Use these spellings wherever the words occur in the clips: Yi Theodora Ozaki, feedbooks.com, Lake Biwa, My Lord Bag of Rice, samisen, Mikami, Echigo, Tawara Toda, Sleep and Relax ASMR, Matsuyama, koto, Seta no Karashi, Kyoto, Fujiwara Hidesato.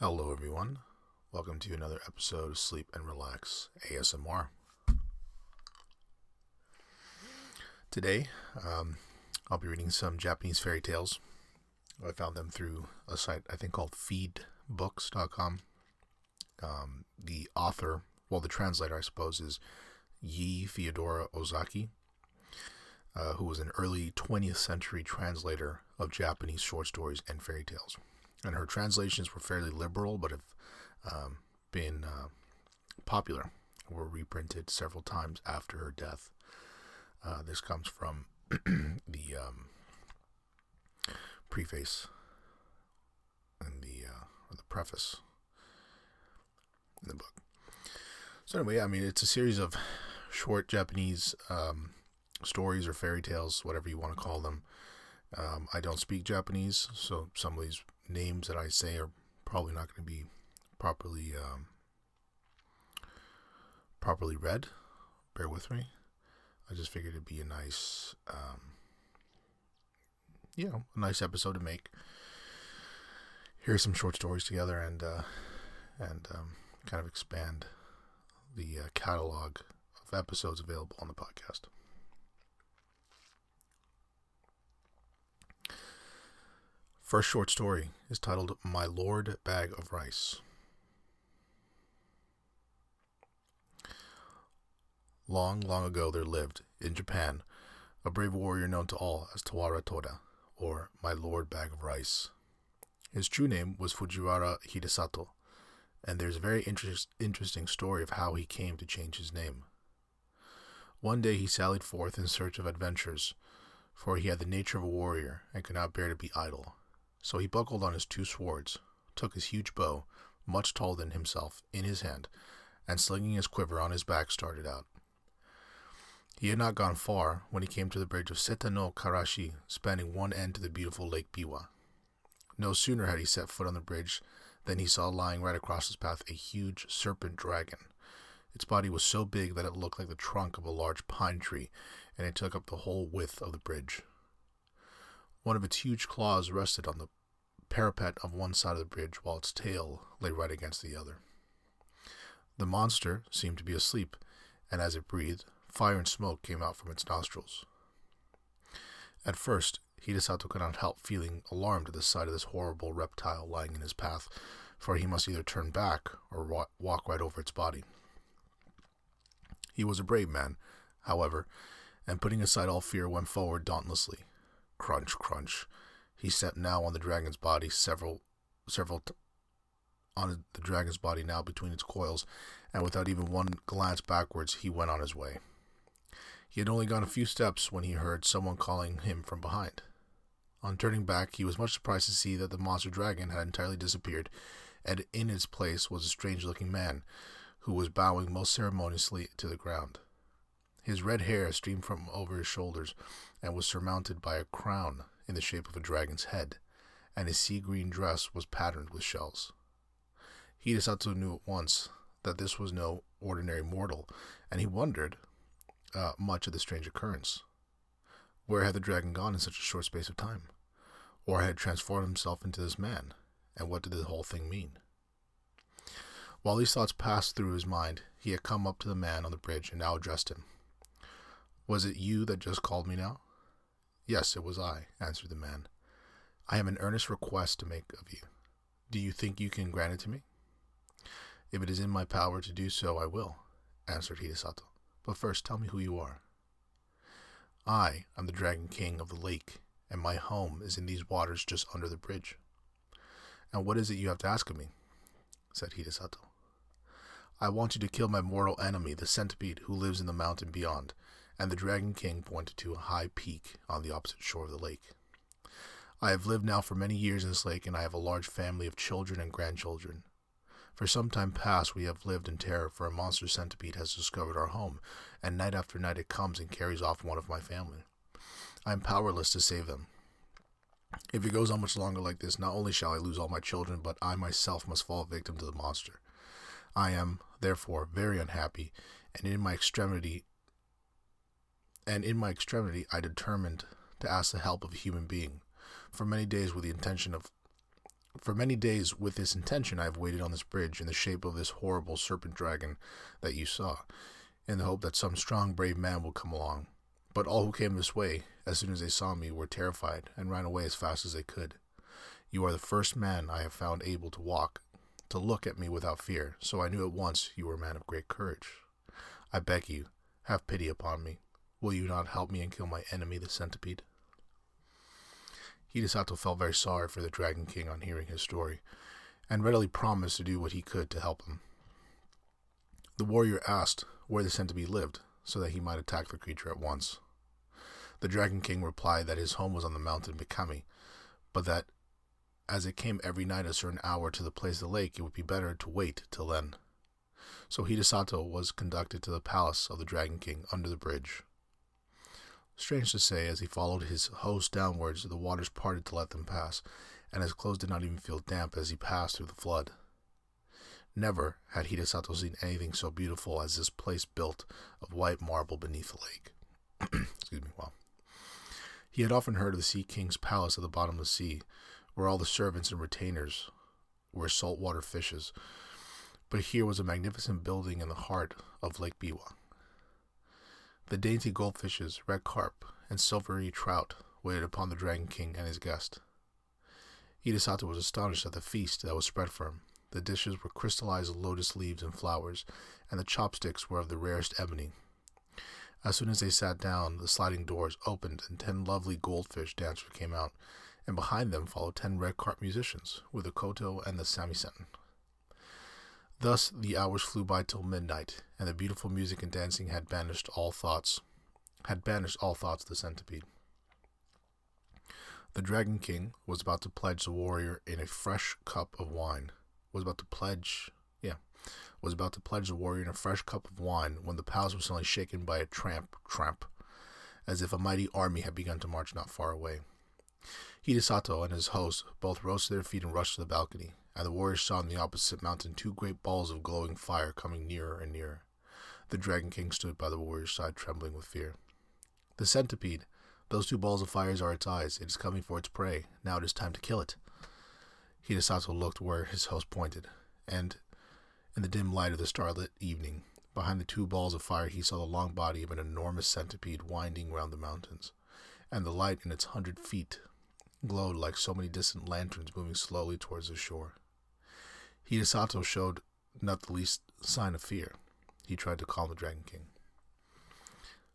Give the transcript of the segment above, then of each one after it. Hello everyone, welcome to another episode of Sleep and Relax ASMR. Today, I'll be reading some Japanese fairy tales. I found them through a site I think called feedbooks.com. The author, well the translator I suppose, is Yi Theodora Ozaki, who was an early 20th century translator of Japanese short stories and fairy tales. And her translations were fairly liberal, but have been popular, were reprinted several times after her death. This comes from the preface and the preface in the book. So anyway, yeah, I mean, it's a series of short Japanese stories or fairy tales, whatever you want to call them. I don't speak Japanese, so some of these names that I say are probably not going to be properly properly read. Bear with me. I just figured it'd be a nice, you know, a nice episode to make. Hear some short stories together and kind of expand the catalog of episodes available on the podcast. First short story is titled My Lord Bag of Rice. Long, long ago there lived, in Japan, a brave warrior known to all as Tawara Toda, or My Lord Bag of Rice. His true name was Fujiwara Hidesato, and there's a very interesting story of how he came to change his name. One day he sallied forth in search of adventures, for he had the nature of a warrior and could not bear to be idle. So he buckled on his two swords, took his huge bow, much taller than himself, in his hand, and slinging his quiver on his back started out. He had not gone far when he came to the bridge of Seta no Karashi, spanning one end to the beautiful Lake Biwa. No sooner had he set foot on the bridge than he saw lying right across his path a huge serpent dragon. Its body was so big that it looked like the trunk of a large pine tree, and it took up the whole width of the bridge. One of its huge claws rested on the parapet of one side of the bridge, while its tail lay right against the other. The monster seemed to be asleep, and as it breathed, fire and smoke came out from its nostrils. At first, Hidesato could not help feeling alarmed at the sight of this horrible reptile lying in his path, for he must either turn back or walk right over its body. He was a brave man, however, and putting aside all fear, went forward dauntlessly. Crunch, crunch. He stepped now on the dragon's body, on the dragon's body now between its coils, and without even one glance backwards, he went on his way. He had only gone a few steps when he heard someone calling him from behind. On turning back, he was much surprised to see that the monster dragon had entirely disappeared, and in its place was a strange-looking man, who was bowing most ceremoniously to the ground. His red hair streamed from over his shoulders and was surmounted by a crown in the shape of a dragon's head, and his sea-green dress was patterned with shells. Hidesato knew at once that this was no ordinary mortal, and he wondered much at the strange occurrence. Where had the dragon gone in such a short space of time? Or had transformed himself into this man? And what did the whole thing mean? While these thoughts passed through his mind, he had come up to the man on the bridge and now addressed him. "Was it you that just called me now?" "Yes, it was I," answered the man. "I have an earnest request to make of you. Do you think you can grant it to me?" "If it is in my power to do so, I will," answered Hidesato. "But first, tell me who you are." "I am the Dragon King of the lake, and my home is in these waters just under the bridge." "And what is it you have to ask of me?" said Hidesato. "I want you to kill my mortal enemy, the centipede who lives in the mountain beyond," and the Dragon King pointed to a high peak on the opposite shore of the lake. "I have lived now for many years in this lake, and I have a large family of children and grandchildren. For some time past we have lived in terror, for a monster centipede has discovered our home, and night after night it comes and carries off one of my family. I am powerless to save them. If it goes on much longer like this, not only shall I lose all my children, but I myself must fall victim to the monster. I am, therefore, very unhappy, and in my extremity I determined to ask the help of a human being. For many days, with the intention of For many days, with this intention, I have waited on this bridge in the shape of this horrible serpent dragon that you saw, in the hope that some strong, brave man will come along. But all who came this way, as soon as they saw me, were terrified and ran away as fast as they could. You are the first man I have found able to walk, to look at me without fear, so I knew at once you were a man of great courage. I beg you, have pity upon me. Will you not help me and kill my enemy, the centipede?" Hidesato felt very sorry for the Dragon King on hearing his story, and readily promised to do what he could to help him. The warrior asked where the centipede lived, so that he might attack the creature at once. The Dragon King replied that his home was on the mountain Mikami, but that as it came every night a certain hour to the place of the lake, it would be better to wait till then. So Hidesato was conducted to the palace of the Dragon King under the bridge. Strange to say, as he followed his host downwards, the waters parted to let them pass, and his clothes did not even feel damp as he passed through the flood. Never had Hidesato seen anything so beautiful as this place built of white marble beneath the lake. Excuse me, wow. He had often heard of the Sea King's palace at the bottom of the sea, where all the servants and retainers were saltwater fishes, but here was a magnificent building in the heart of Lake Biwa. The dainty goldfishes, red carp, and silvery trout waited upon the Dragon King and his guest. Hidesato was astonished at the feast that was spread for him. The dishes were crystallized lotus leaves and flowers, and the chopsticks were of the rarest ebony. As soon as they sat down, the sliding doors opened, and 10 lovely goldfish dancers came out, and behind them followed 10 red carp musicians, with the koto and the samisen. Thus the hours flew by till midnight, and the beautiful music and dancing had banished all thoughts, of the centipede. The Dragon King was about to pledge the warrior in a fresh cup of wine. Was about to pledge the warrior in a fresh cup of wine when the palace was suddenly shaken by a tramp, as if a mighty army had begun to march not far away. Hidesato and his host both rose to their feet and rushed to the balcony, and the warriors saw on the opposite mountain 2 great balls of glowing fire coming nearer and nearer. The Dragon King stood by the warrior's side, trembling with fear. "The centipede! Those 2 balls of fire are its eyes. It is coming for its prey. Now it is time to kill it." Hidesato looked where his host pointed, and, in the dim light of the starlit evening, behind the 2 balls of fire he saw the long body of an enormous centipede winding round the mountains, and the light in its 100 feet glowed like so many distant lanterns moving slowly towards the shore. Hidesato showed not the least sign of fear. He tried to calm the Dragon King.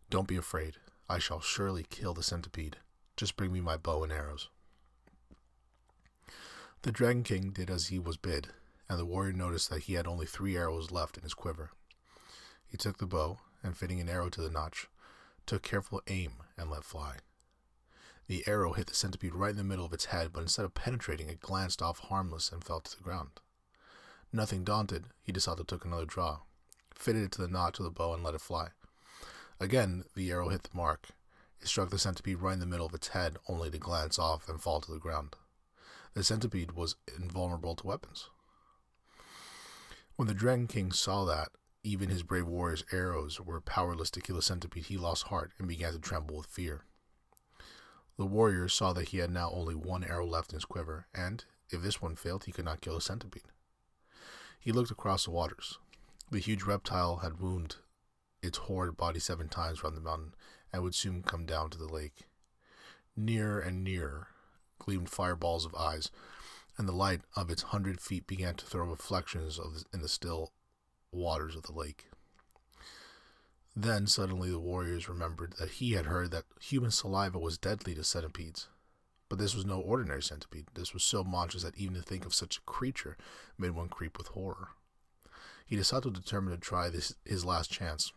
"Don't be afraid. I shall surely kill the centipede. Just bring me my bow and arrows." The Dragon King did as he was bid, and the warrior noticed that he had only 3 arrows left in his quiver. He took the bow, and fitting an arrow to the notch, took careful aim and let fly. The arrow hit the centipede right in the middle of its head, but instead of penetrating, it glanced off harmless and fell to the ground. Nothing daunted, Hidesato took another draw, fitted it to the notch of the bow, and let it fly. Again, the arrow hit the mark. It struck the centipede right in the middle of its head, only to glance off and fall to the ground. The centipede was invulnerable to weapons. When the Dragon King saw that even his brave warrior's arrows were powerless to kill the centipede, he lost heart and began to tremble with fear. The warrior saw that he had now only 1 arrow left in his quiver, and, if this one failed, he could not kill a centipede. He looked across the waters. The huge reptile had wound its horrid body 7 times round the mountain, and would soon come down to the lake. Nearer and nearer gleamed fireballs of eyes, and the light of its 100 feet began to throw reflections in the still waters of the lake. Then suddenly the warriors remembered that he had heard that human saliva was deadly to centipedes. But this was no ordinary centipede. This was so monstrous that even to think of such a creature made one creep with horror. Hidesato determined to try his last chance.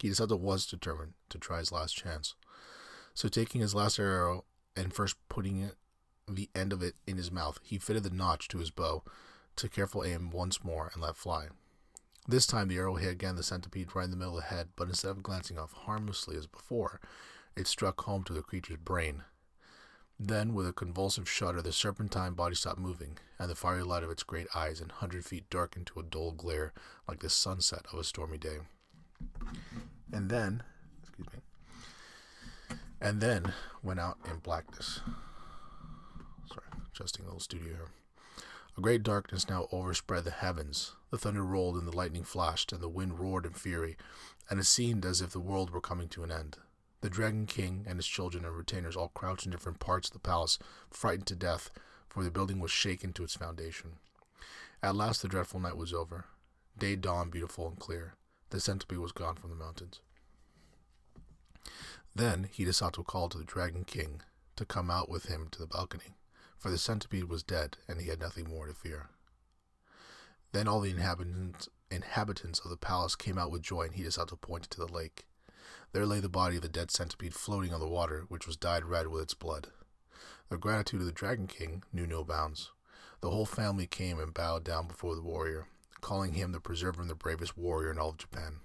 Hidesato was determined to try his last chance. So taking his last arrow and first putting the end of it in his mouth, he fitted the notch to his bow, took careful aim once more, and let fly. This time the arrow hit again the centipede right in the middle of the head, but instead of glancing off harmlessly as before, it struck home to the creature's brain. Then, with a convulsive shudder, the serpentine body stopped moving, and the fiery light of its great eyes and 100 feet darkened to a dull glare like the sunset of a stormy day. And then went out in blackness. Sorry, adjusting the little studio here. A great darkness now overspread the heavens. The thunder rolled and the lightning flashed, and the wind roared in fury, and it seemed as if the world were coming to an end. The Dragon King and his children and retainers all crouched in different parts of the palace, frightened to death, for the building was shaken to its foundation. At last the dreadful night was over. Day dawned beautiful and clear. The centipede was gone from the mountains. Then Hidesato called to the Dragon King to come out with him to the balcony, for the centipede was dead and he had nothing more to fear. Then all the inhabitants of the palace came out with joy, and Hidesato pointed to the lake. There lay the body of the dead centipede floating on the water, which was dyed red with its blood. The gratitude of the Dragon King knew no bounds. The whole family came and bowed down before the warrior, calling him the preserver and the bravest warrior in all of Japan.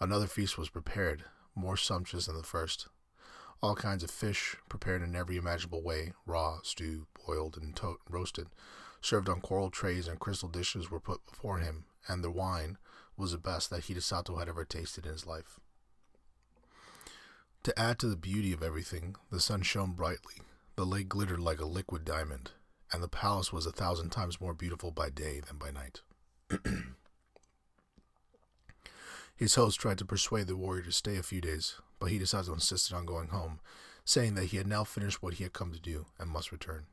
Another feast was prepared, more sumptuous than the first. All kinds of fish, prepared in every imaginable way, raw, stewed, boiled, and roasted, served on coral trays and crystal dishes, were put before him, and the wine was the best that Hidesato had ever tasted in his life. To add to the beauty of everything, the sun shone brightly, the lake glittered like a liquid diamond, and the palace was 1,000 times more beautiful by day than by night. His host tried to persuade the warrior to stay a few days, but Hidesato insisted on going home, saying that he had now finished what he had come to do and must return.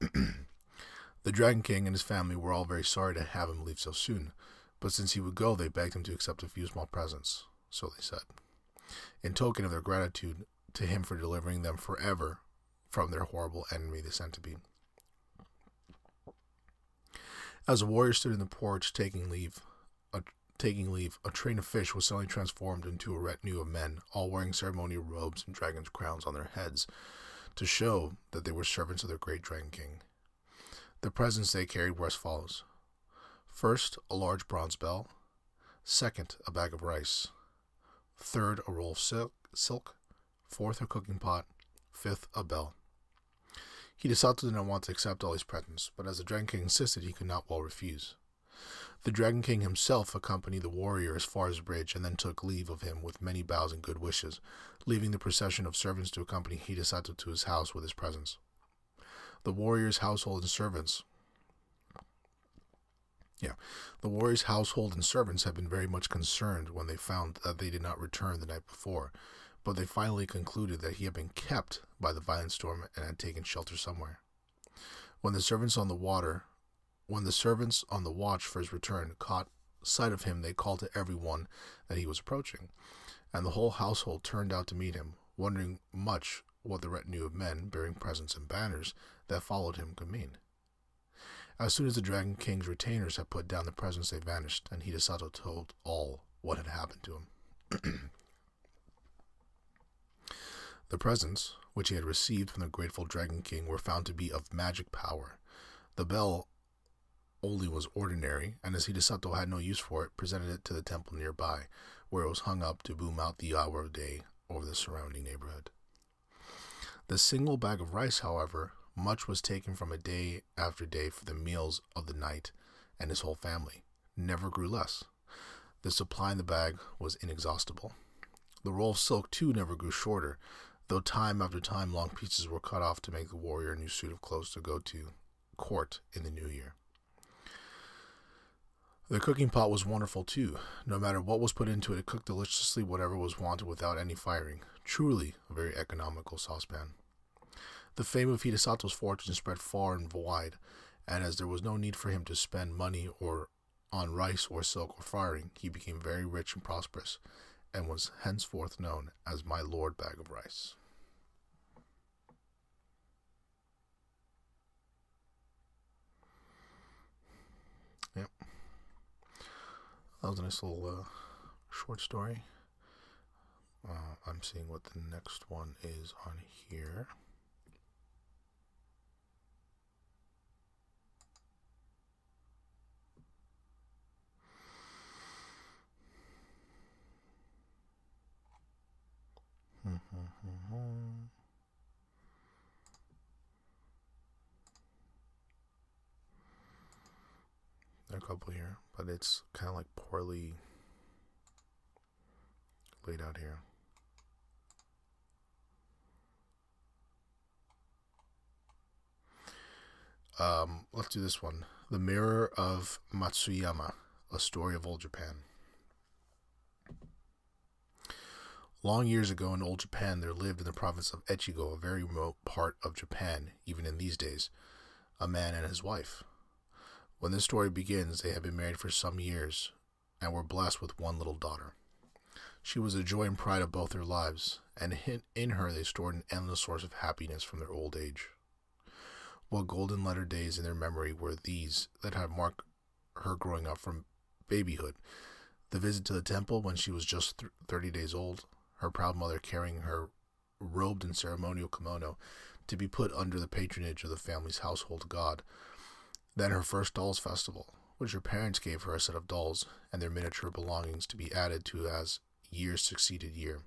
The Dragon King and his family were all very sorry to have him leave so soon, but since he would go, they begged him to accept a few small presents, so they said, in token of their gratitude to him for delivering them forever from their horrible enemy, the centipede. As the warrior stood in the porch taking leave, a train of fish was suddenly transformed into a retinue of men, all wearing ceremonial robes and dragon's crowns on their heads, to show that they were servants of their great Dragon King. The presents they carried were as follows. First, a large bronze bell. Second, a bag of rice. Third, a roll of silk. Fourth, a cooking pot. Fifth, a bell. Hidesato did not want to accept all these presents, but as the Dragon King insisted, he could not well refuse. The Dragon King himself accompanied the warrior as far as the bridge, and then took leave of him with many bows and good wishes, leaving the procession of servants to accompany Hidesato to his house with his presents. The warrior's household and servants had been very much concerned when they found that they did not return the night before, but they finally concluded that he had been kept by the violent storm and had taken shelter somewhere. When the servants on the watch for his return caught sight of him, they called to everyone that he was approaching, and the whole household turned out to meet him, wondering much what the retinue of men bearing presents and banners that followed him could mean. As soon as the Dragon King's retainers had put down the presents, they vanished, and Hidesato told all what had happened to him. The presents, which he had received from the grateful Dragon King, were found to be of magic power. The bell only was ordinary, and as Hidesato had no use for it, presented it to the temple nearby, where it was hung up to boom out the hour of day over the surrounding neighborhood. The single bag of rice, however, much was taken from it day after day for the meals of the night, and his whole family never grew less. The supply in the bag was inexhaustible. The roll of silk, too, never grew shorter, though time after time long pieces were cut off to make the warrior a new suit of clothes to go to court in the new year. The cooking pot was wonderful too. No matter what was put into it, it cooked deliciously whatever was wanted without any firing. Truly a very economical saucepan. The fame of Hidesato's fortune spread far and wide, and as there was no need for him to spend money or on rice or silk or firing, he became very rich and prosperous, and was henceforth known as My Lord Bag of Rice. Yep. That was a nice little short story. I'm seeing what the next one is on here. There are a couple here, but it's kind of like poorly laid out here. Let's do this one. The Mirror of Matsuyama, A Story of Old Japan. Long years ago in Old Japan, there lived in the province of Echigo, a very remote part of Japan, even in these days, a man and his wife. When this story begins, they had been married for some years and were blessed with one little daughter. She was the joy and pride of both their lives, and in her they stored an endless source of happiness from their old age. What golden letter days in their memory were these that had marked her growing up from babyhood. The visit to the temple when she was just 30 days old, her proud mother carrying her robed in ceremonial kimono to be put under the patronage of the family's household god. Then her first dolls festival, which her parents gave her a set of dolls and their miniature belongings to be added to as year succeeded year.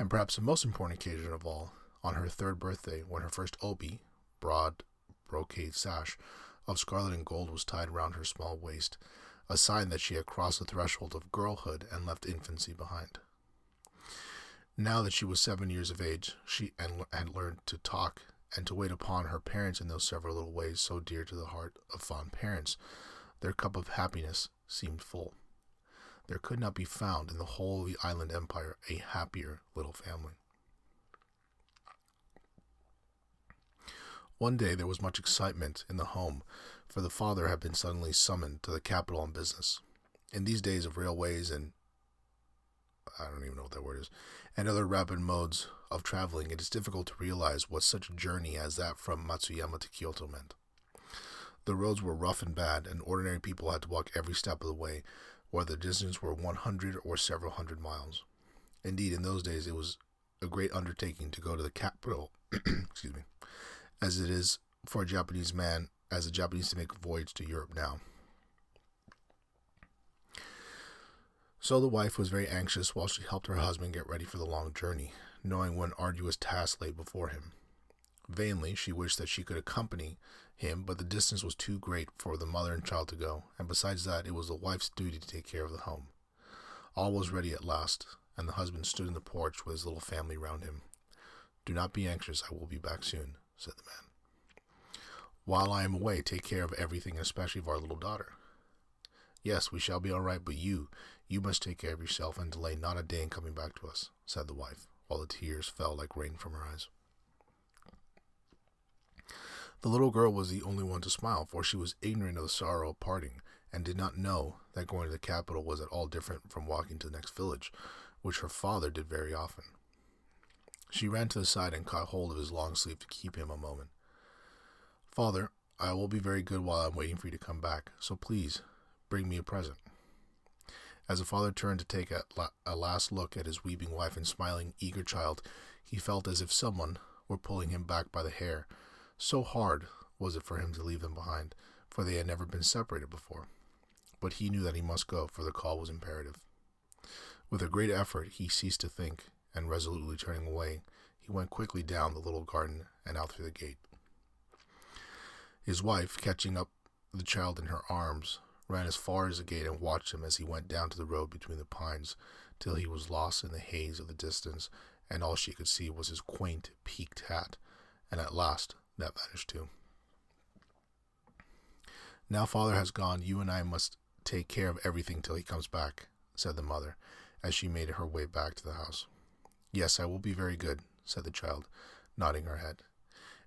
And perhaps the most important occasion of all, on her third birthday, when her first obi, broad brocade sash of scarlet and gold, was tied round her small waist, a sign that she had crossed the threshold of girlhood and left infancy behind. Now that she was 7 years of age, she had learned to talk and to wait upon her parents in those several little ways so dear to the heart of fond parents. Their cup of happiness seemed full. There could not be found in the whole of the island empire a happier little family. One day there was much excitement in the home, for the father had been suddenly summoned to the capital on business. In these days of railways and I don't even know what that word is, and other rapid modes of traveling, it is difficult to realize what such a journey as that from Matsuyama to Kyoto meant. The roads were rough and bad, and ordinary people had to walk every step of the way, whether the distance were 100 or several hundred miles. Indeed, in those days, it was a great undertaking to go to the capital, excuse me, as it is for a Japanese man, as a Japanese to make a voyage to Europe now. So the wife was very anxious while she helped her husband get ready for the long journey, knowing what an arduous task lay before him. Vainly, she wished that she could accompany him, but the distance was too great for the mother and child to go, and besides that, it was the wife's duty to take care of the home. All was ready at last, and the husband stood in the porch with his little family round him. "Do not be anxious, I will be back soon," said the man. "While I am away, take care of everything, especially of our little daughter." "Yes, we shall be all right, but you must take care of yourself and delay not a day in coming back to us," said the wife, while the tears fell like rain from her eyes. The little girl was the only one to smile, for she was ignorant of the sorrow of parting, and did not know that going to the capital was at all different from walking to the next village, which her father did very often. She ran to the side and caught hold of his long sleeve to keep him a moment. "Father, I will be very good while I am waiting for you to come back, so please bring me a present." As the father turned to take a last look at his weeping wife and smiling, eager child, he felt as if someone were pulling him back by the hair. So hard was it for him to leave them behind, for they had never been separated before. But he knew that he must go, for the call was imperative. With a great effort, he ceased to think, and resolutely turning away, he went quickly down the little garden and out through the gate. His wife, catching up the child in her arms, ran as far as the gate and watched him as he went down to the road between the pines, till he was lost in the haze of the distance, and all she could see was his quaint, peaked hat, and at last that vanished too. "Now father has gone, you and I must take care of everything till he comes back," said the mother, as she made her way back to the house. "Yes, I will be very good," said the child, nodding her head.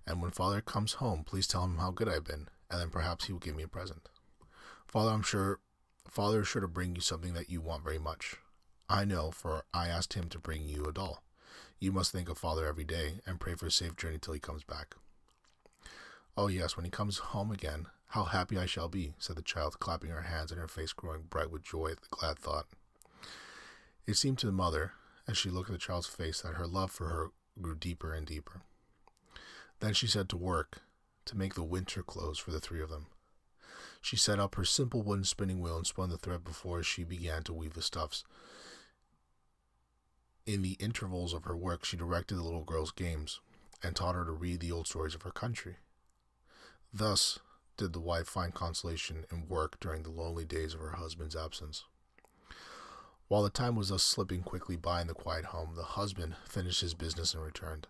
"And when father comes home, please tell him how good I have been, and then perhaps he will give me a present." Father is sure to bring you something that you want very much. I know, for I asked him to bring you a doll. You must think of father every day, and pray for a safe journey till he comes back." "Oh yes, when he comes home again, how happy I shall be," said the child, clapping her hands and her face growing bright with joy at the glad thought. It seemed to the mother, as she looked at the child's face, that her love for her grew deeper and deeper. Then she set to work to make the winter clothes for the three of them. She set up her simple wooden spinning wheel and spun the thread before she began to weave the stuffs. In the intervals of her work, she directed the little girl's games and taught her to read the old stories of her country. Thus did the wife find consolation in work during the lonely days of her husband's absence. While the time was thus slipping quickly by in the quiet home, the husband finished his business and returned.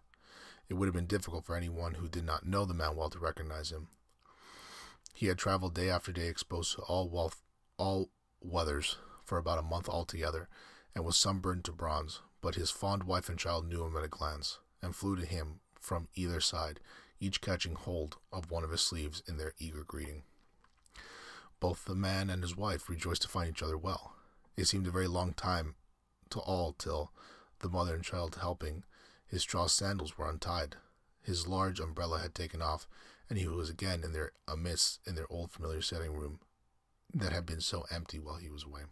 It would have been difficult for anyone who did not know the man well to recognize him. He had traveled day after day, exposed to all weathers for about a month altogether, and was sunburned to bronze, but his fond wife and child knew him at a glance, and flew to him from either side, each catching hold of one of his sleeves in their eager greeting. Both the man and his wife rejoiced to find each other well. It seemed a very long time to all till, the mother and child helping, his straw sandals were untied, his large umbrella had taken off, and he was again in their midst in their old familiar sitting room that had been so empty while he was away.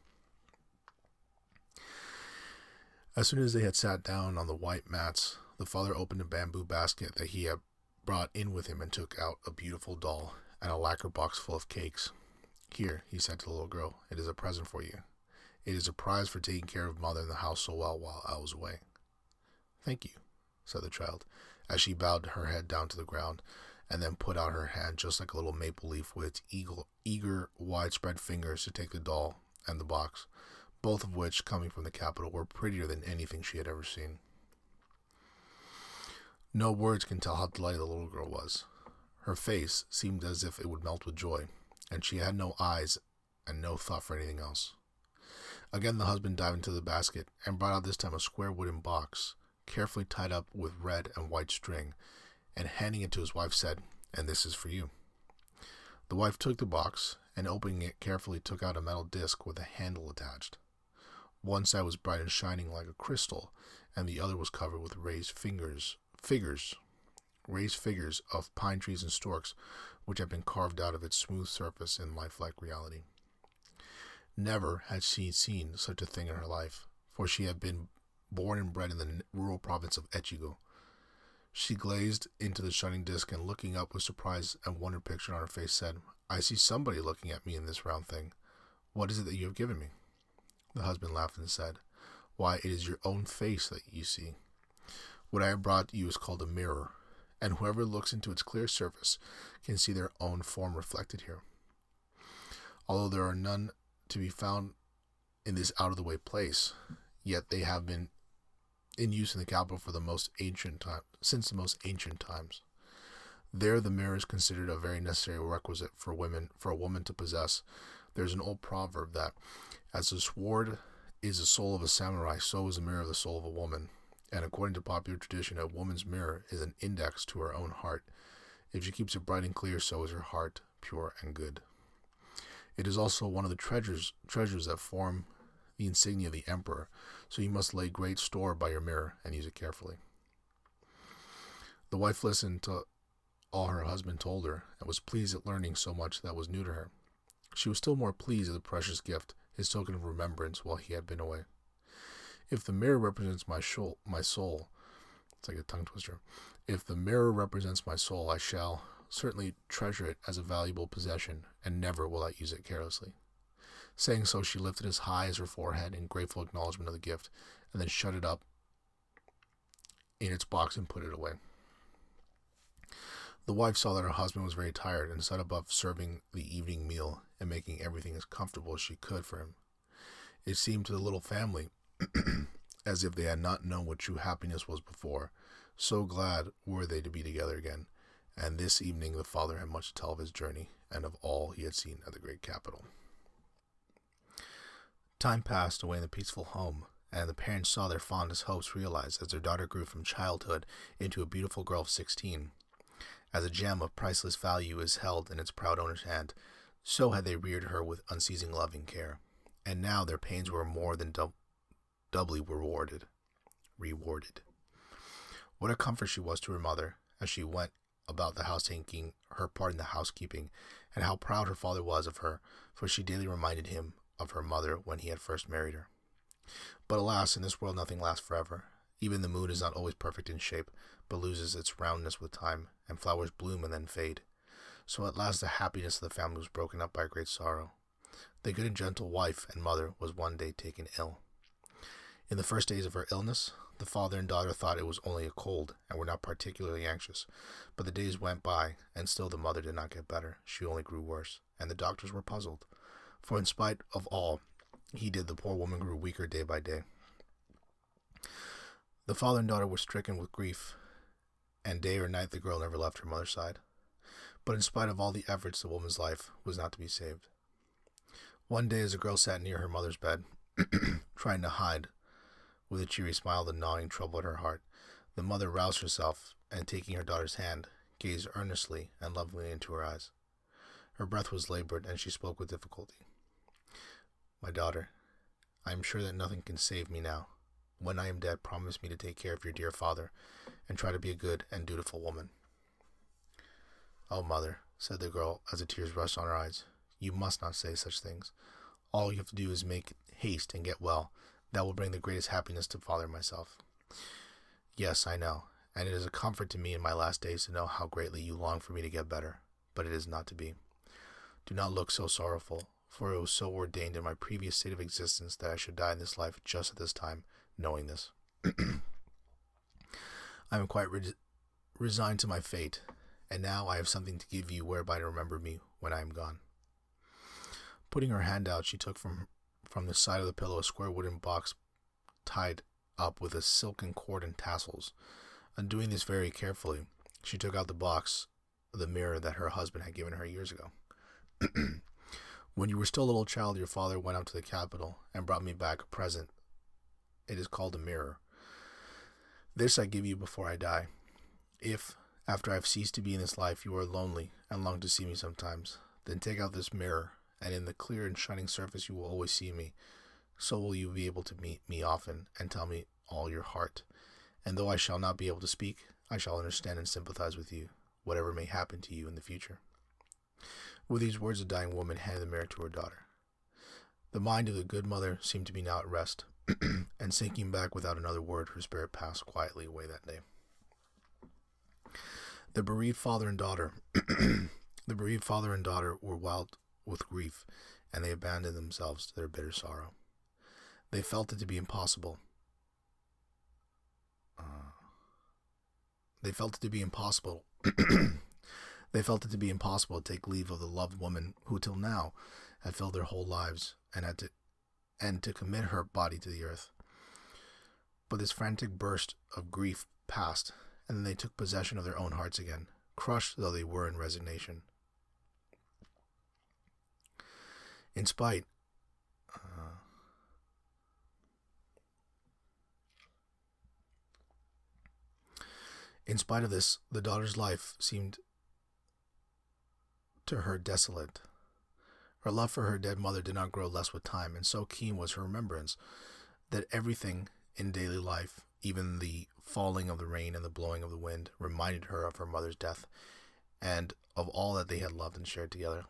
As soon as they had sat down on the white mats, the father opened a bamboo basket that he had brought in with him and took out a beautiful doll and a lacquer box full of cakes. "Here," he said to the little girl, "it is a present for you. It is a prize for taking care of mother and the house so well while I was away." "Thank you," said the child, as she bowed her head down to the ground, and then put out her hand just like a little maple leaf with its eager, widespread fingers to take the doll and the box, both of which, coming from the capital, were prettier than anything she had ever seen. No words can tell how delighted the little girl was. Her face seemed as if it would melt with joy, and she had no eyes and no thought for anything else. Again the husband dived into the basket, and brought out this time a square wooden box, carefully tied up with red and white string, and handing it to his wife said, "And this is for you." The wife took the box, and opening it carefully took out a metal disc with a handle attached. One side was bright and shining like a crystal, and the other was covered with raised figures of pine trees and storks, which had been carved out of its smooth surface in lifelike reality. Never had she seen such a thing in her life, for she had been born and bred in the rural province of Echigo. She glazed into the shining disc and, looking up with surprise and wonder pictured on her face, said, "I see somebody looking at me in this round thing. What is it that you have given me?" The husband laughed and said, "Why, it is your own face that you see. What I have brought you is called a mirror, and whoever looks into its clear surface can see their own form reflected here. Although there are none to be found in this out-of-the-way place, yet they have been in use in the capital for the most ancient time, since the most ancient times. There the mirror is considered a very necessary requisite for a woman to possess. There is an old proverb that, as the sword is the soul of a samurai, so is the mirror the soul of a woman, and according to popular tradition, a woman's mirror is an index to her own heart. If she keeps it bright and clear, so is her heart pure and good. It is also one of the treasures that form the insignia of the emperor, so you must lay great store by your mirror and use it carefully." The wife listened to all her husband told her, and was pleased at learning so much that was new to her. She was still more pleased at the precious gift, his token of remembrance while he had been away. "If the mirror represents my soul, it's like a tongue twister. If the mirror represents my soul, I shall certainly treasure it as a valuable possession, and never will I use it carelessly." Saying so, she lifted as high as her forehead in grateful acknowledgment of the gift, and then shut it up in its box and put it away. The wife saw that her husband was very tired, and set above serving the evening meal and making everything as comfortable as she could for him. It seemed to the little family as if they had not known what true happiness was before, so glad were they to be together again, and this evening the father had much to tell of his journey and of all he had seen at the great capital. Time passed away in the peaceful home, and the parents saw their fondest hopes realized as their daughter grew from childhood into a beautiful girl of 16. As a gem of priceless value is held in its proud owner's hand, so had they reared her with unceasing love and care, and now their pains were more than doubly rewarded. What a comfort she was to her mother, as she went about the house taking her part in the housekeeping, and how proud her father was of her, for she daily reminded him of her mother when he had first married her. But alas, in this world nothing lasts forever. Even the moon is not always perfect in shape, but loses its roundness with time, and flowers bloom and then fade. So at last the happiness of the family was broken up by great sorrow. The good and gentle wife and mother was one day taken ill. In the first days of her illness, the father and daughter thought it was only a cold, and were not particularly anxious, but the days went by, and still the mother did not get better, she only grew worse, and the doctors were puzzled. For in spite of all he did, the poor woman grew weaker day by day. The father and daughter were stricken with grief, and day or night the girl never left her mother's side. but in spite of all the efforts, the woman's life was not to be saved. One day, as a girl sat near her mother's bed, trying to hide with a cheery smile the gnawing trouble at her heart, the mother roused herself and, taking her daughter's hand, gazed earnestly and lovingly into her eyes. Her breath was labored, and she spoke with difficulty. "My daughter, I am sure that nothing can save me now. When I am dead, promise me to take care of your dear father and try to be a good and dutiful woman." "Oh, mother," said the girl as the tears rushed on her eyes, "you must not say such things. All you have to do is make haste and get well. That will bring the greatest happiness to father and myself." "Yes, I know, and it is a comfort to me in my last days to know how greatly you long for me to get better, but it is not to be. Do not look so sorrowful, for it was so ordained in my previous state of existence that I should die in this life just at this time, knowing this. I am quite resigned to my fate, and now I have something to give you whereby to remember me when I am gone." Putting her hand out, she took from the side of the pillow a square wooden box tied up with a silken cord and tassels. Undoing this very carefully, she took out the box, the mirror that her husband had given her years ago. "When you were still a little child, your father went out to the capital and brought me back a present. It is called a mirror. This I give you before I die. If, after I have ceased to be in this life, you are lonely and long to see me sometimes, then take out this mirror, and in the clear and shining surface you will always see me. So will you be able to meet me often and tell me all your heart. And though I shall not be able to speak, I shall understand and sympathize with you, whatever may happen to you in the future." With these words, the dying woman handed the mirror to her daughter. The mind of the good mother seemed to be now at rest, and sinking back without another word, her spirit passed quietly away that day. The bereaved father and daughter were wild with grief, and they abandoned themselves to their bitter sorrow. They felt it to be impossible. They felt it to be impossible to take leave of the loved woman who till now had filled their whole lives and had to commit her body to the earth. But this frantic burst of grief passed, and then they took possession of their own hearts again, crushed though they were in resignation. In spite of this, the daughter's life seemed to her desolate. Her love for her dead mother did not grow less with time, and so keen was her remembrance that everything in daily life, even the falling of the rain and the blowing of the wind, reminded her of her mother's death and of all that they had loved and shared together.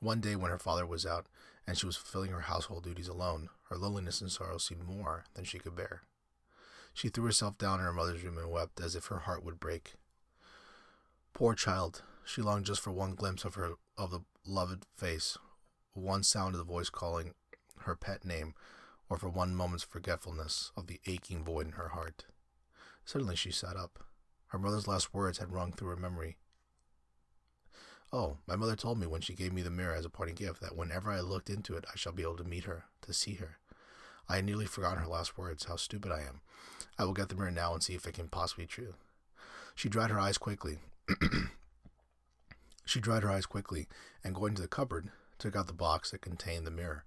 One day when her father was out and she was fulfilling her household duties alone, her loneliness and sorrow seemed more than she could bear. She threw herself down in her mother's room and wept as if her heart would break. Poor child, she longed just for one glimpse of her of the loved face, one sound of the voice calling her pet name, or for one moment's forgetfulness of the aching void in her heart. Suddenly she sat up. Her mother's last words had rung through her memory. "Oh, my mother told me when she gave me the mirror as a parting gift that whenever I looked into it, I shall be able to meet her, to see her. I had nearly forgotten her last words. How stupid I am. I will get the mirror now and see if it can possibly be true." She dried her eyes quickly. And going to the cupboard, took out the box that contained the mirror,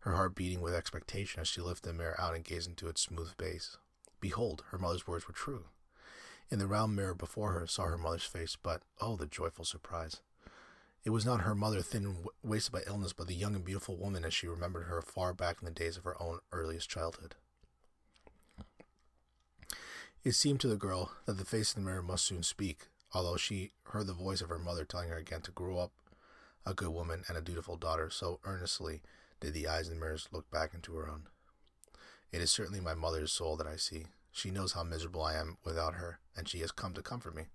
her heart beating with expectation as she lifted the mirror out and gazed into its smooth base. Behold, her mother's words were true. In the round mirror before her saw her mother's face, but, oh, the joyful surprise! It was not her mother, thin and wasted by illness, but the young and beautiful woman as she remembered her far back in the days of her own earliest childhood. It seemed to the girl that the face in the mirror must soon speak, although she heard the voice of her mother telling her again to grow up a good woman and a dutiful daughter, so earnestly did the eyes in the mirrors look back into her own. "It is certainly my mother's soul that I see. She knows how miserable I am without her, and she has come to comfort me.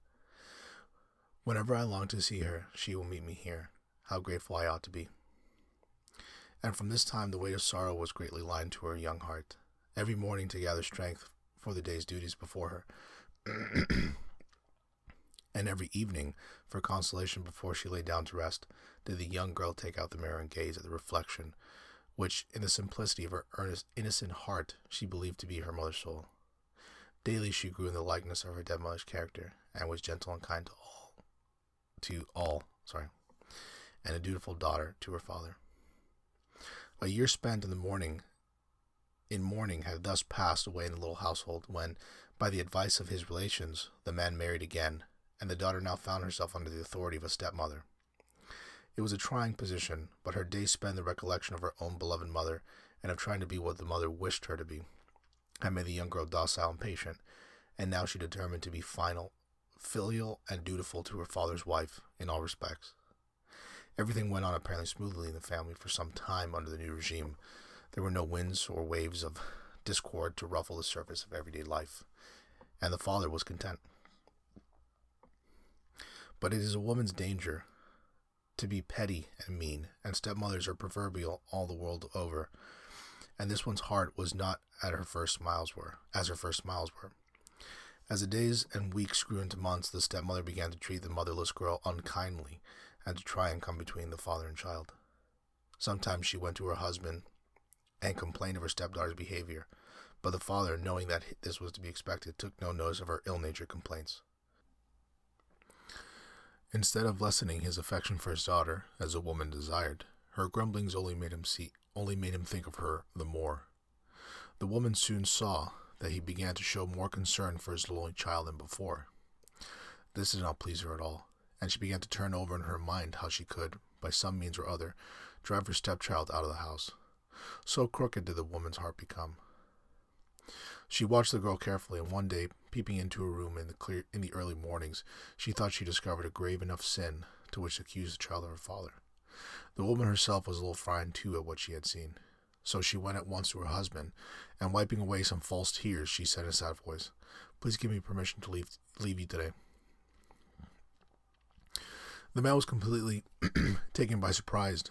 Whenever I long to see her, she will meet me here. How grateful I ought to be." And from this time the weight of sorrow was greatly lightened to her young heart. Every morning to gather strength for the day's duties before her, and every evening for consolation before she lay down to rest, did the young girl take out the mirror and gaze at the reflection, which, in the simplicity of her earnest, innocent heart, she believed to be her mother's soul. Daily she grew in the likeness of her dead mother's character, and was gentle and kind to all. to all, sorry, and a dutiful daughter to her father. A year spent in mourning had thus passed away in the little household when, by the advice of his relations, the man married again, and the daughter now found herself under the authority of a stepmother. It was a trying position, but her days spent in the recollection of her own beloved mother and of trying to be what the mother wished her to be had made the young girl docile and patient, and now she determined to be filial and dutiful to her father's wife in all respects. Everything went on apparently smoothly in the family for some time under the new regime. There were no winds or waves of discord to ruffle the surface of everyday life, and the father was content. But it is a woman's danger to be petty and mean, and stepmothers are proverbial all the world over, and this one's heart was not at her first smiles were, as her first smiles were. As the days and weeks grew into months, the stepmother began to treat the motherless girl unkindly and to try and come between the father and child. Sometimes she went to her husband and complained of her stepdaughter's behavior, but the father, knowing that this was to be expected, took no notice of her ill-natured complaints. Instead of lessening his affection for his daughter, as a woman desired, her grumblings only made him think of her the more. The woman soon saw that he began to show more concern for his lonely child than before. This did not please her at all, and she began to turn over in her mind how she could, by some means or other, drive her stepchild out of the house. So crooked did the woman's heart become. She watched the girl carefully, and one day, peeping into her room in the early mornings, she thought she discovered a grave enough sin to which to accuse the child of her father. The woman herself was a little frightened too at what she had seen. So she went at once to her husband, and wiping away some false tears, she said in a sad voice, "Please give me permission to leave you today." The man was completely taken by surprise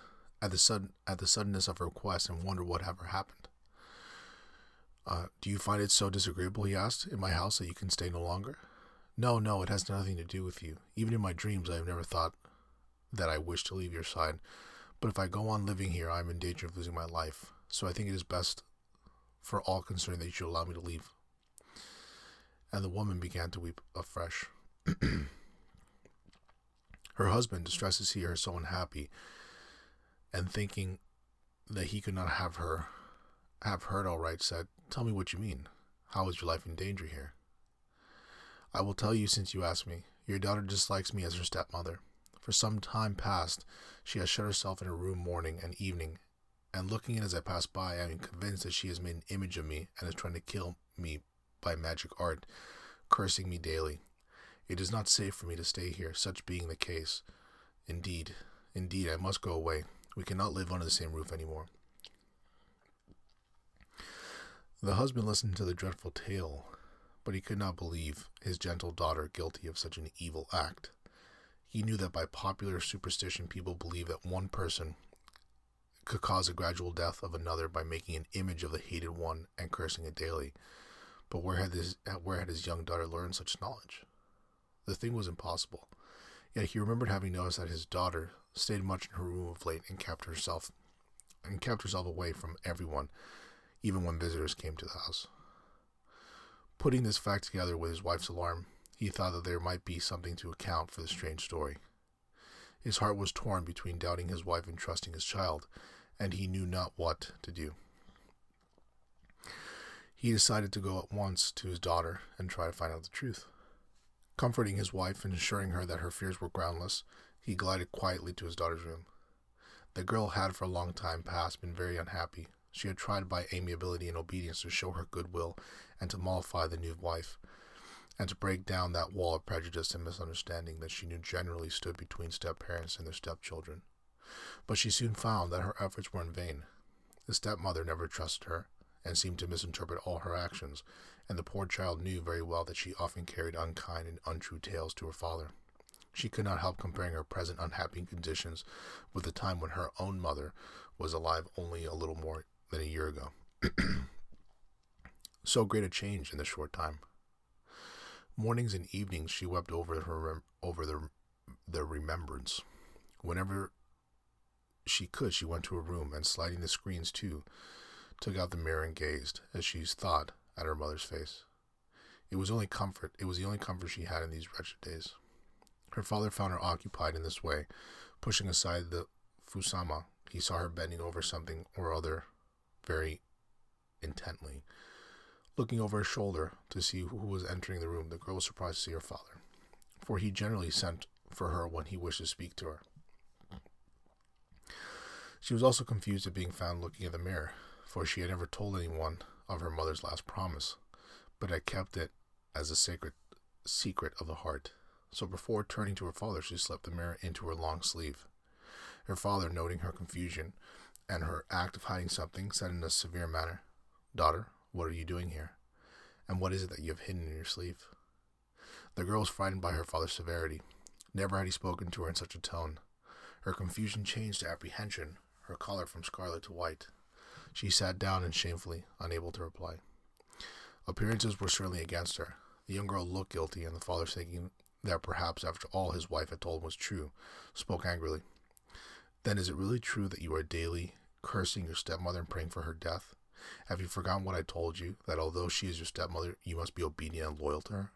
at the suddenness of her request, and wondered what had happened. "Do you find it so disagreeable," he asked, "in my house that you can stay no longer?" "No, no, it has nothing to do with you. Even in my dreams I have never thought that I wished to leave your side. But if I go on living here, I am in danger of losing my life. So I think it is best for all concerned that you should allow me to leave." And the woman began to weep afresh. Her husband, distressed to see her so unhappy, and thinking that he could not have heard aright, said, "Tell me what you mean. How is your life in danger here?" "I will tell you since you ask me. Your daughter dislikes me as her stepmother. For some time past, she has shut herself in her room morning and evening, and looking in as I pass by, I am convinced that she has made an image of me and is trying to kill me by magic art, cursing me daily. It is not safe for me to stay here, such being the case. Indeed, I must go away. We cannot live under the same roof anymore." The husband listened to the dreadful tale, but he could not believe his gentle daughter guilty of such an evil act. He knew that by popular superstition, people believe that one person could cause the gradual death of another by making an image of the hated one and cursing it daily. But where had his young daughter learned such knowledge? The thing was impossible. Yet he remembered having noticed that his daughter stayed much in her room of late and kept herself away from everyone, even when visitors came to the house. Putting this fact together with his wife's alarm, he thought that there might be something to account for the strange story. His heart was torn between doubting his wife and trusting his child, and he knew not what to do. He decided to go at once to his daughter and try to find out the truth. Comforting his wife and assuring her that her fears were groundless, he glided quietly to his daughter's room. The girl had for a long time past been very unhappy. She had tried by amiability and obedience to show her goodwill and to mollify the new wife, and to break down that wall of prejudice and misunderstanding that she knew generally stood between step-parents and their step-children. But she soon found that her efforts were in vain. The stepmother never trusted her, and seemed to misinterpret all her actions, and the poor child knew very well that she often carried unkind and untrue tales to her father. She could not help comparing her present unhappy conditions with the time when her own mother was alive only a little more than a year ago. So great a change in this short time. Mornings and evenings she wept over the remembrance. Whenever she could, she went to her room, and sliding the screens to, took out the mirror and gazed, as she thought, at her mother's face. It was the only comfort she had in these wretched days. Her father found her occupied in this way, pushing aside the fusama. He saw her bending over something or other very intently, looking over her shoulder to see who was entering the room. The girl was surprised to see her father, for he generally sent for her when he wished to speak to her. She was also confused at being found looking in the mirror, for she had never told anyone of her mother's last promise, but had kept it as a sacred secret of the heart. So before turning to her father, she slipped the mirror into her long sleeve. Her father, noting her confusion and her act of hiding something, said in a severe manner, "Daughter, what are you doing here? And what is it that you have hidden in your sleeve?" The girl was frightened by her father's severity. Never had he spoken to her in such a tone. Her confusion changed to apprehension, her color from scarlet to white. She sat down and shamefully, unable to reply. Appearances were certainly against her. The young girl looked guilty, and the father, thinking that perhaps after all his wife had told him was true, spoke angrily. "Then is it really true that you are daily cursing your stepmother and praying for her death? Have you forgotten what I told you, that although she is your stepmother, you must be obedient and loyal to her?"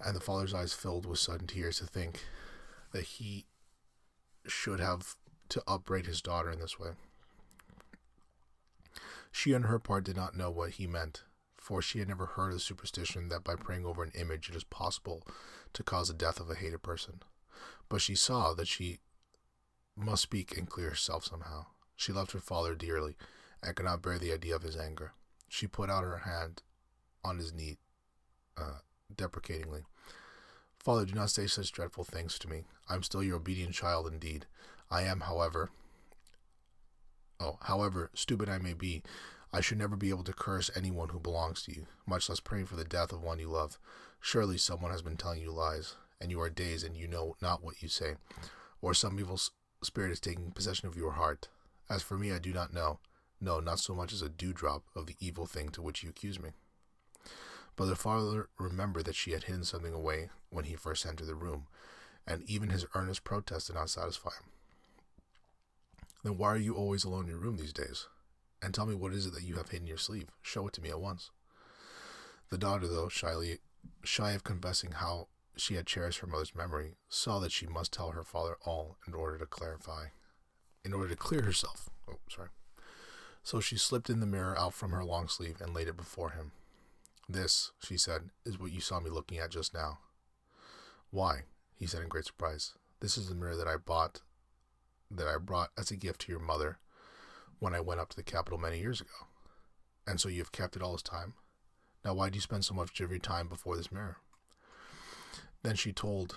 And the father's eyes filled with sudden tears to think that he should have to upbraid his daughter in this way. She, on her part, did not know what he meant, for she had never heard of the superstition that by praying over an image it is possible to cause the death of a hated person. But she saw that she must speak and clear herself somehow. She loved her father dearly, and could not bear the idea of his anger. She put out her hand on his knee, deprecatingly. "Father, do not say such dreadful things to me. I am still your obedient child indeed. I am, however stupid I may be, I should never be able to curse anyone who belongs to you, much less praying for the death of one you love. Surely someone has been telling you lies, and you are dazed and you know not what you say, or some evil spirit is taking possession of your heart. As for me, I do not know, no, not so much as a dewdrop of the evil thing to which you accuse me." But the father remembered that she had hidden something away when he first entered the room, and even his earnest protest did not satisfy him. "Then why are you always alone in your room these days? And tell me, what is it that you have hidden in your sleeve? Show it to me at once." The daughter, though shy of confessing how she had cherished her mother's memory, saw that she must tell her father all in order to clear herself. So she slipped in the mirror out from her long sleeve and laid it before him. "This," she said, "is what you saw me looking at just now." "Why," he said in great surprise, "this is the mirror that I brought as a gift to your mother when I went up to the capital many years ago." "And so you have kept it all this time? Now why do you spend so much of your time before this mirror?" Then she told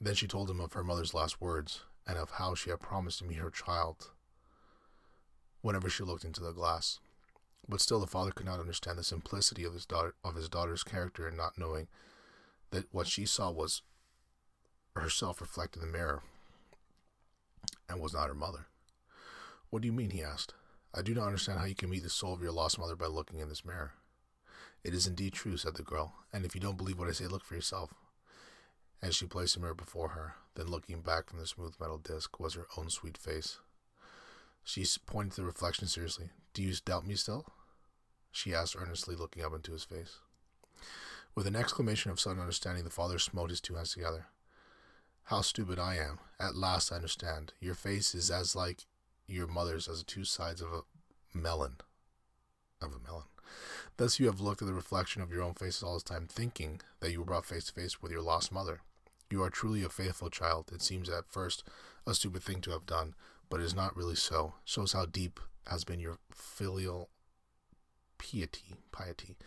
him of her mother's last words, and of how she had promised to meet her child whenever she looked into the glass. But still the father could not understand the simplicity of his daughter's character in not knowing that what she saw was herself reflected in the mirror, and was not her mother. "What do you mean?" he asked. "I do not understand how you can meet the soul of your lost mother by looking in this mirror." "It is indeed true," said the girl, "and if you don't believe what I say, look for yourself." And she placed the mirror before her. Then, looking back from the smooth metal disc, was her own sweet face. She pointed to the reflection seriously. "Do you doubt me still?" she asked earnestly, looking up into his face. With an exclamation of sudden understanding, the father smote his two hands together. "How stupid I am! At last I understand. Your face is as like your mother's as the two sides of a melon. Thus you have looked at the reflection of your own face all this time, thinking that you were brought face to face with your lost mother. You are truly a faithful child. It seems at first a stupid thing to have done, but it is not really so. Shows how deep has been your filial piety,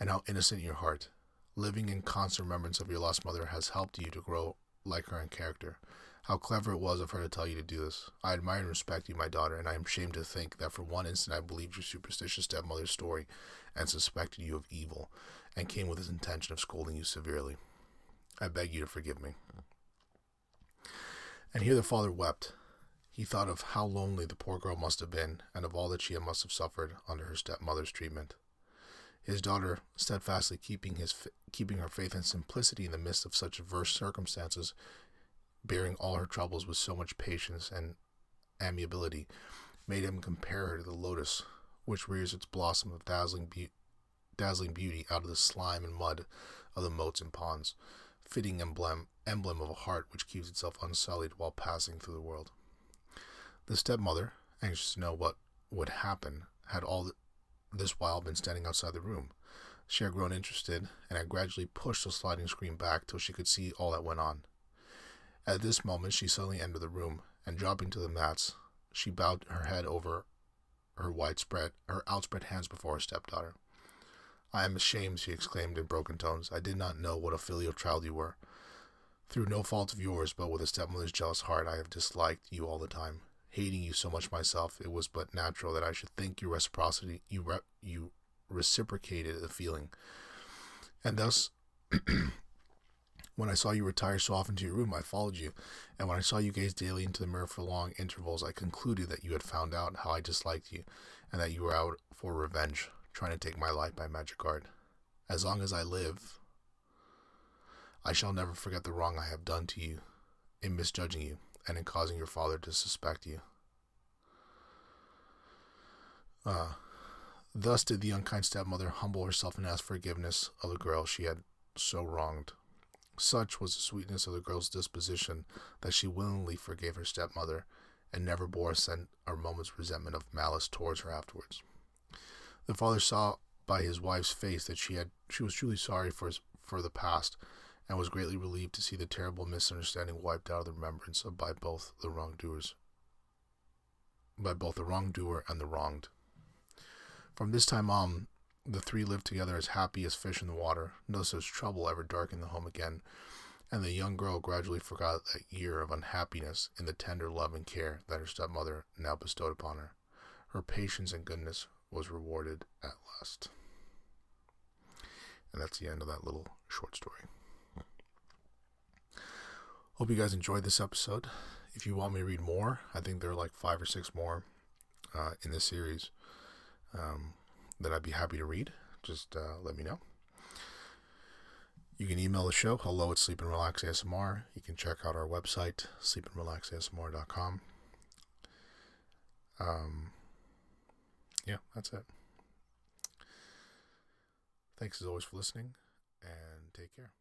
and how innocent your heart. Living in constant remembrance of your lost mother has helped you to grow like her in character. How clever it was of her to tell you to do this. I admire and respect you, my daughter, and I am ashamed to think that for one instant I believed your superstitious stepmother's story and suspected you of evil, and came with this intention of scolding you severely. I beg you to forgive me." And here the father wept. He thought of how lonely the poor girl must have been, and of all that she must have suffered under her stepmother's treatment. His daughter, steadfastly keeping her faith and simplicity in the midst of such adverse circumstances, bearing all her troubles with so much patience and amiability, made him compare her to the lotus, which rears its blossom of dazzling beauty out of the slime and mud of the moats and ponds, fitting emblem of a heart which keeps itself unsullied while passing through the world. The stepmother, anxious to know what would happen, had all this while been standing outside the room. She had grown interested, and had gradually pushed the sliding screen back till she could see all that went on. At this moment she suddenly entered the room, and dropping to the mats, she bowed her head over her outspread hands before her stepdaughter. "I am ashamed," she exclaimed in broken tones. "I did not know what a filial child you were. Through no fault of yours, but with a stepmother's jealous heart, I have disliked you all the time. Hating you so much myself, it was but natural that I should think your reciprocity, you reciprocated the feeling. And thus, when I saw you retire so often to your room, I followed you. And when I saw you gaze daily into the mirror for long intervals, I concluded that you had found out how I disliked you, and that you were out for revenge, trying to take my life by magic art. As long as I live, I shall never forget the wrong I have done to you in misjudging you and in causing your father to suspect you. Thus did the unkind stepmother humble herself and ask forgiveness of the girl she had so wronged. Such was the sweetness of the girl's disposition that she willingly forgave her stepmother and never bore a moment's resentment of malice towards her afterwards. The father saw by his wife's face that she was truly sorry for the past, and was greatly relieved to see the terrible misunderstanding wiped out of the remembrance by both the wrongdoer and the wronged. From this time on, the three lived together as happy as fish in the water. No such trouble ever darkened the home again, and the young girl gradually forgot that year of unhappiness in the tender love and care that her stepmother now bestowed upon her. Her patience and goodness was rewarded at last." And that's the end of that little short story. Hope you guys enjoyed this episode. If you want me to read more, I think there are like 5 or 6 more in this series that I'd be happy to read. Just let me know. You can email the show, hello@sleepandrelaxasmr. You can check out our website, sleepandrelaxasmr.com. Yeah, that's it. Thanks as always for listening, and take care.